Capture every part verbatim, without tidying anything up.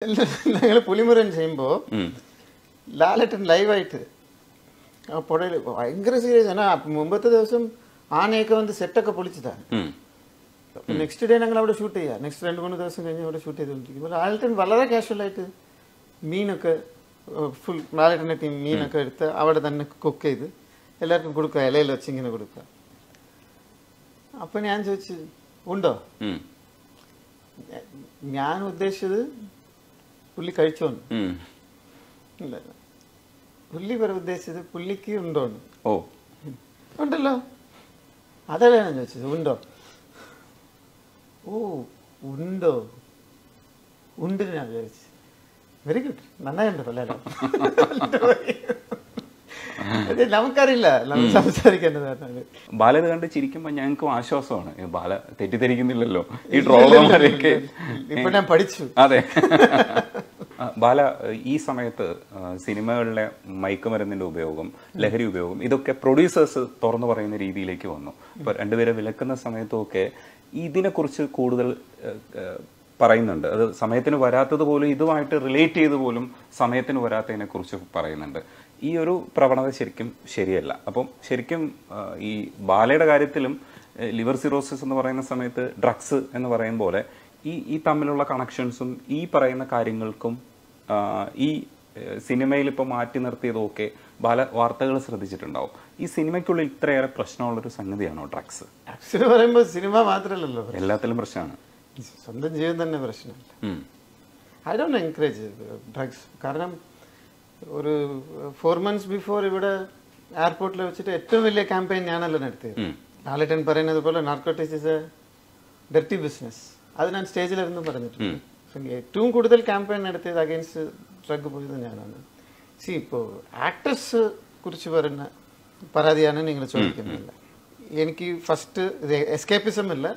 Pulimuran Simbo Lalet and Livite. A potato, I guess it is an app. Mumbata, Anaka on the Septa Capulichita. Next day, I'm allowed to shoot here. Next day, one of those and you have to shoot it. Alton Valara Casualite mean occur full malatinate mean occurred other than cookade. A Latin Guruka, a lelaching in a Guruka. Upon Anjich Wundo Yan with the Shill. Pulli kaichon. Pulli varu deshide pulli ki undon. Oh. Undallo. Adala na jochise undo. Oh, undo. Undi na jochise. Very good. Nanna unda pallala. Ade namukarilla. Namu samsarikkana tharana. Bala kandu chirikkumba njanku aashwasana. Ee bala tetti therikkunnillallo. Ee drama marekke. Ippo nan padichu. Ade. Bala, this time, cinema is mic and lahari. Producers are going to be able But at the time, this is This Tamil connections, these connections, this cinema is okay, this cinema is a question of drugs. Absolutely, cinema is a question. I don't encourage drugs. Four months before, I was at airport campaign. Narcotics is a dirty business. That's why I stage level. Mm. So, two campaign against drug. See, actors kurichu paradiyana neengal solikkanilla. Eniki first escapism illa.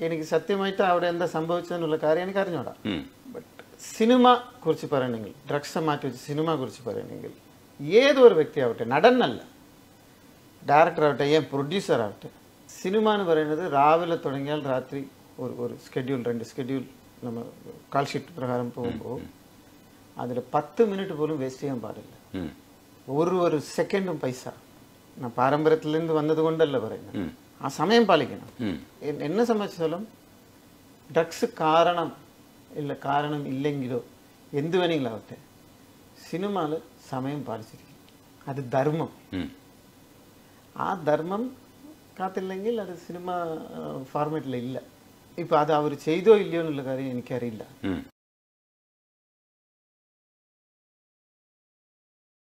Eniki satyamaita avade endha sambhavichanulla karyam enik arinjoda. But cinema kurichu paranengil, drugs maattu cinema kurichu paranengil, edho oru vyakti avate nadannalla, director avate, a producer avate. Cinema is a schedule, a schedule, a call sheet. That's ten minutes waste. One second is a paisa. It's not a problem. It's not a problem. Drugs are not a problem. Cinema is a problem. That's dharma. That dharma That cinema format. Now, I don't know if it's a video.